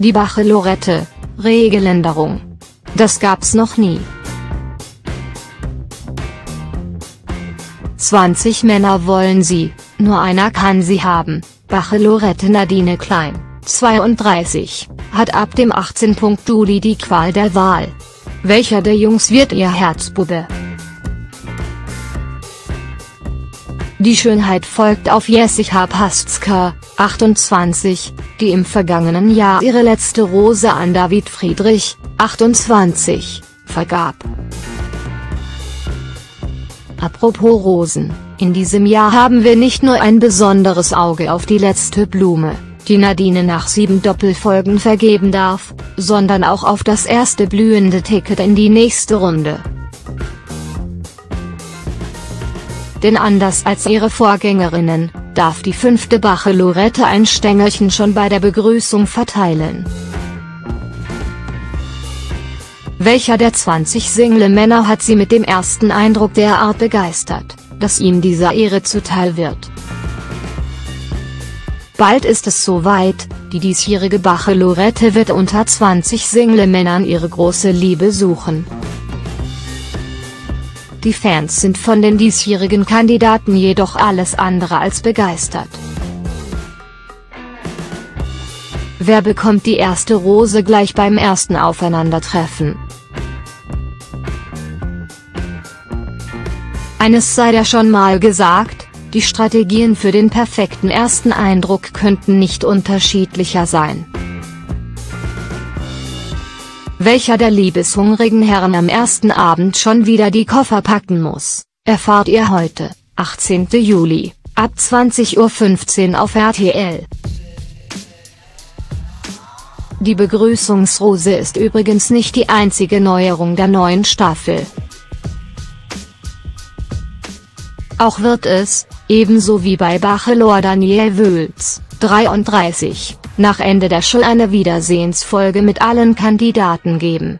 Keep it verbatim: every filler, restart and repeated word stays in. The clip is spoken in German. Die Bachelorette, Regeländerung. Das gab's noch nie. zwanzig Männer wollen sie, nur einer kann sie haben. Bachelorette Nadine Klein, zweiunddreißig, hat ab dem achtzehnten Juli die Qual der Wahl. Welcher der Jungs wird ihr Herzbube? Die Schönheit folgt auf Jessica Paszka, achtundzwanzig, die im vergangenen Jahr ihre letzte Rose an David Friedrich, achtundzwanzig, vergab. Apropos Rosen, in diesem Jahr haben wir nicht nur ein besonderes Auge auf die letzte Blume, die Nadine nach sieben Doppelfolgen vergeben darf, sondern auch auf das erste blühende Ticket in die nächste Runde. Denn anders als ihre Vorgängerinnen, darf die fünfte Bachelorette ein Stängelchen schon bei der Begrüßung verteilen. Welcher der zwanzig Single-Männer hat sie mit dem ersten Eindruck derart begeistert, dass ihm dieser Ehre zuteil wird? Bald ist es soweit, die diesjährige Bachelorette wird unter zwanzig Single-Männern ihre große Liebe suchen. Die Fans sind von den diesjährigen Kandidaten jedoch alles andere als begeistert. Wer bekommt die erste Rose gleich beim ersten Aufeinandertreffen? Eines sei da schon mal gesagt, die Strategien für den perfekten ersten Eindruck könnten nicht unterschiedlicher sein. Welcher der liebeshungrigen Herren am ersten Abend schon wieder die Koffer packen muss, erfahrt ihr heute, achtzehnten Juli, ab zwanzig Uhr fünfzehn auf R T L. Die Begrüßungsrose ist übrigens nicht die einzige Neuerung der neuen Staffel. Auch wird es, ebenso wie bei Bachelor Daniel Völz, dreiunddreißig, nach Ende der Show eine Wiedersehensfolge mit allen Kandidaten geben.